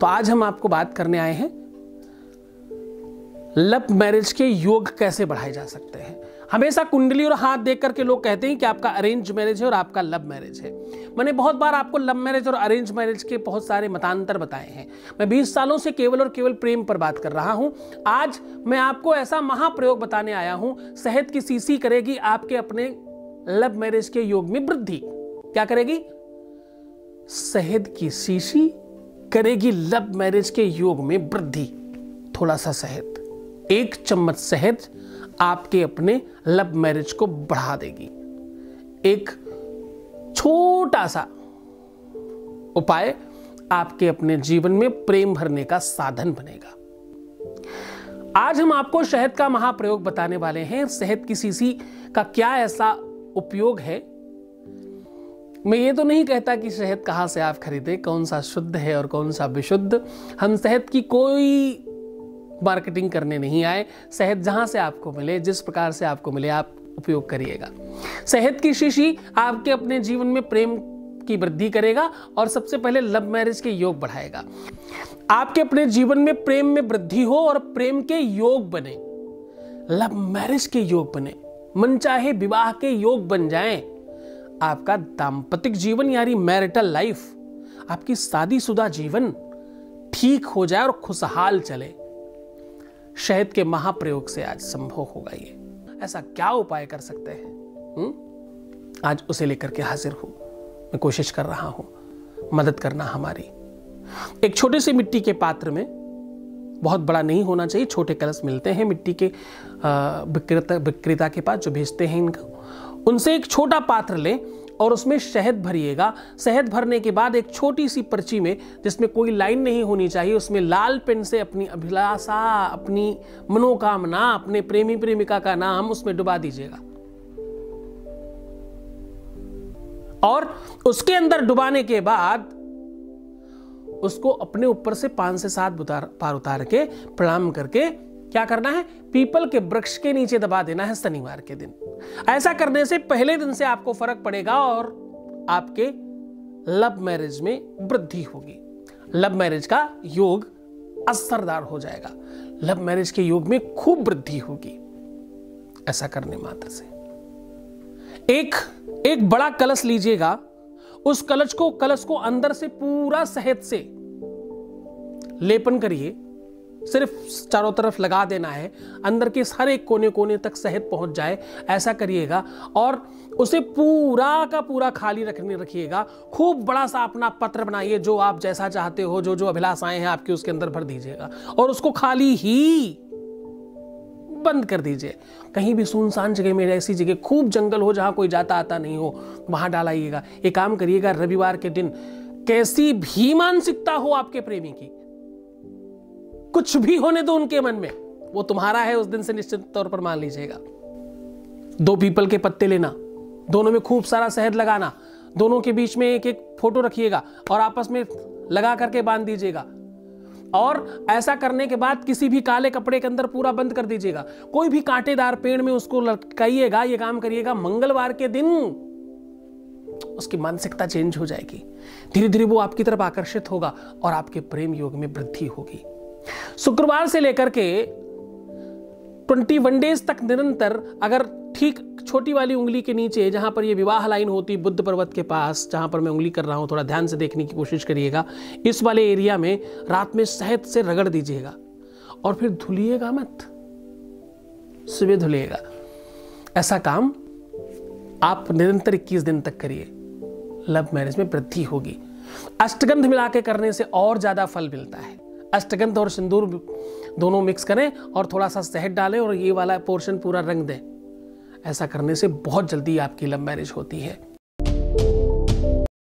तो आज हम आपको बात करने आए हैं लव मैरिज के योग कैसे बढ़ाए जा सकते हैं। हमेशा कुंडली और हाथ देख करके लोग कहते हैं कि आपका अरेंज मैरिज है और आपका लव मैरिज है। मैंने बहुत बार आपको लव मैरिज और अरेंज मैरिज के बहुत सारे मतांतर बताए हैं। मैं 20 सालों से केवल और केवल प्रेम पर बात कर रहा हूं। आज मैं आपको ऐसा महाप्रयोग बताने आया हूं, शहद की शीशी करेगी आपके अपने लव मैरिज के योग में वृद्धि। क्या करेगी? शहद की शीशी करेगी लव मैरिज के योग में वृद्धि। थोड़ा सा शहद, एक चम्मच शहद आपके अपने लव मैरिज को बढ़ा देगी। एक छोटा सा उपाय आपके अपने जीवन में प्रेम भरने का साधन बनेगा। आज हम आपको शहद का महाप्रयोग बताने वाले हैं। शहद की शीशी का क्या ऐसा उपयोग है? मैं ये तो नहीं कहता कि शहद कहाँ से आप खरीदे, कौन सा शुद्ध है और कौन सा विशुद्ध। हम शहद की कोई मार्केटिंग करने नहीं आए। शहद जहां से आपको मिले, जिस प्रकार से आपको मिले, आप उपयोग करिएगा। शहद की शीशी आपके अपने जीवन में प्रेम की वृद्धि करेगा और सबसे पहले लव मैरिज के योग बढ़ाएगा। आपके अपने जीवन में प्रेम में वृद्धि हो और प्रेम के योग बने, लव मैरिज के योग बने, मनचाहे विवाह के योग बन जाएं। आपका दाम्पत्य जीवन यानी मैरिटल लाइफ, आपकी शादीशुदा जीवन ठीक हो जाए और खुशहाल चले। शहद के महाप्रयोग से आज संभव होगा। ये ऐसा क्या उपाय कर सकते हैं आज उसे लेकर के हाजिर हूं। मैं कोशिश कर रहा हूं, मदद करना हमारी। एक छोटे से मिट्टी के पात्र में, बहुत बड़ा नहीं होना चाहिए, छोटे कलश मिलते हैं मिट्टी के विक्रेता के पास जो भेजते हैं इनका, उनसे एक छोटा पात्र लें और उसमें शहद भरिएगा। शहद भरने के बाद एक छोटी सी पर्ची में, जिसमें कोई लाइन नहीं होनी चाहिए, उसमें लाल पेन से अपनी अभिलाषा, अपनी मनोकामना, अपने प्रेमी प्रेमिका का नाम उसमें डुबा दीजिएगा। और उसके अंदर डुबाने के बाद उसको अपने ऊपर से 5 से 7 बार उतार के प्रणाम करके क्या करना है? पीपल के वृक्ष के नीचे दबा देना है शनिवार के दिन। ऐसा करने से पहले दिन से आपको फर्क पड़ेगा और आपके लव मैरिज में वृद्धि होगी। लव मैरिज का योग असरदार हो जाएगा। लव मैरिज के योग में खूब वृद्धि होगी। ऐसा करने मात्र से एक बड़ा कलश लीजिएगा। उस कलश को अंदर से पूरा शहद से लेपन करिए। सिर्फ चारों तरफ लगा देना है, अंदर के हर एक कोने कोने तक शहद पहुंच जाए, ऐसा करिएगा। और उसे पूरा का पूरा खाली रखिएगा। खूब बड़ा सा अपना पत्र बनाइए, जो आप जैसा चाहते हो, जो जो अभिलाषाएं हैं आपकी उसके अंदर भर दीजिएगा और उसको खाली ही बंद कर दीजिए। कहीं भी सुनसान जगह में, ऐसी जगह, खूब जंगल हो जहां कोई जाता आता नहीं हो, वहां डालाइएगा। ये काम करिएगा रविवार के दिन। कैसी भी मानसिकता हो आपके प्रेमी की, कुछ भी होने दो उनके मन में, वो तुम्हारा है उस दिन से निश्चित तौर पर मान लीजिएगा। 2 पीपल के पत्ते लेना, दोनों में खूब सारा शहद लगाना, दोनों के बीच में एक एक फोटो रखिएगा और आपस में लगा करके बांध दीजिएगा। और ऐसा करने के बाद किसी भी काले कपड़े के अंदर पूरा बंद कर दीजिएगा। कोई भी कांटेदार पेड़ में उसको लटकाइएगा। ये काम करिएगा मंगलवार के दिन। उसकी मानसिकता चेंज हो जाएगी। धीरे धीरे वो आपकी तरफ आकर्षित होगा और आपके प्रेम योग में वृद्धि होगी। शुक्रवार से लेकर के 21 डेज तक निरंतर, अगर ठीक छोटी वाली उंगली के नीचे जहां पर यह विवाह लाइन होती, बुद्ध पर्वत के पास जहां पर मैं उंगली कर रहा हूं, थोड़ा ध्यान से देखने की कोशिश करिएगा, इस वाले एरिया में रात में शहद से रगड़ दीजिएगा। और फिर धुलिएगा मत, सुबह धुलिएगा। ऐसा काम आप निरंतर 21 दिन तक करिए, लव मैरिज में वृद्धि होगी। अष्टगंध मिला के करने से और ज्यादा फल मिलता है। अष्टगंध और सिंदूर दोनों मिक्स करें और थोड़ा सा शहद डालें और ये वाला पोर्शन पूरा रंग दें। ऐसा करने से बहुत जल्दी आपकी लव मैरिज होती है।